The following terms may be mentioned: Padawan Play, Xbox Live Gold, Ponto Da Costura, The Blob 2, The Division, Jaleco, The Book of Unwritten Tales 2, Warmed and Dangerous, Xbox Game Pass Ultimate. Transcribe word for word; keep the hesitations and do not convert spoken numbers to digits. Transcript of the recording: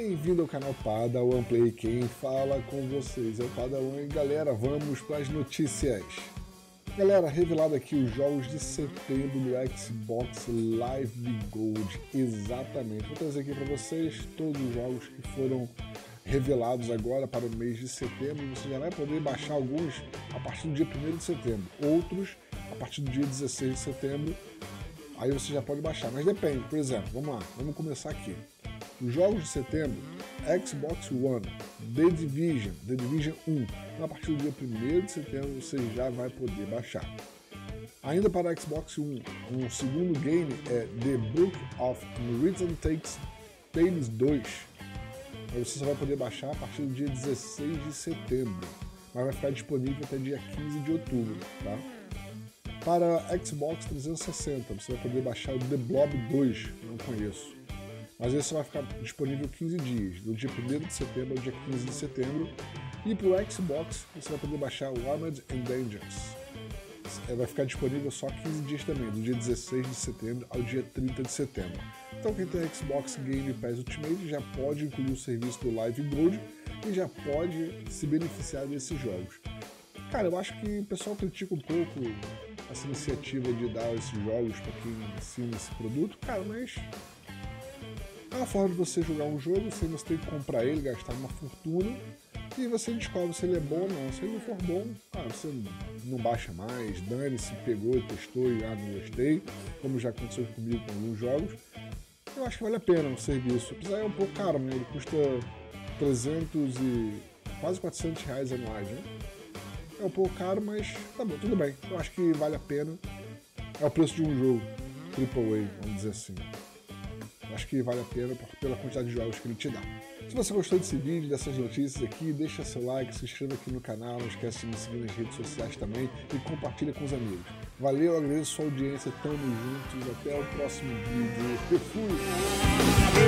Bem-vindo ao canal Padawan Play, quem fala com vocês é o Padawan. E galera, vamos para as notícias. Galera, revelado aqui os jogos de setembro do Xbox Live Gold, exatamente. Vou trazer aqui para vocês todos os jogos que foram revelados agora para o mês de setembro. Você já vai poder baixar alguns a partir do dia primeiro de setembro, outros a partir do dia dezesseis de setembro. Aí você já pode baixar, mas depende. Por exemplo, vamos lá, vamos começar aqui. Os jogos de setembro, Xbox One, The Division, The Division um. Então, a partir do dia primeiro de setembro você já vai poder baixar. Ainda para Xbox One, o segundo game é The Book of Unwritten Tales dois. Aí você só vai poder baixar a partir do dia dezesseis de setembro, mas vai ficar disponível até dia quinze de outubro, tá? Para Xbox trezentos e sessenta, você vai poder baixar o The Blob dois, não conheço. Mas esse vai ficar disponível quinze dias, do dia primeiro de setembro ao dia quinze de setembro. E para o Xbox, você vai poder baixar o Warmed and Dangerous. Vai ficar disponível só quinze dias também, do dia dezesseis de setembro ao dia trinta de setembro. Então quem tem Xbox Game Pass Ultimate já pode incluir o serviço do Live Gold e já pode se beneficiar desses jogos. Cara, eu acho que o pessoal critica um pouco essa iniciativa de dar esses jogos para quem assina esse produto, cara, mas é uma forma de você jogar um jogo sem você ter que comprar ele, gastar uma fortuna, e você descobre se ele é bom ou não. Se ele não for bom, ah, você não baixa mais, dane-se, pegou, testou e ah, não gostei, como já aconteceu comigo com alguns jogos. Eu acho que vale a pena o serviço, apesar é um pouco caro, né? Ele custa trezentos e quase quatrocentos reais anuais, né? É um pouco caro, mas tá bom, tudo bem. Eu acho que vale a pena. É o preço de um jogo triplo A, vamos dizer assim. Eu acho que vale a pena pela quantidade de jogos que ele te dá. Se você gostou desse vídeo, dessas notícias aqui, deixa seu like, se inscreva aqui no canal, não esquece de me seguir nas redes sociais também e compartilha com os amigos. Valeu, agradeço a sua audiência, tamo juntos, até o próximo vídeo. Eu fui!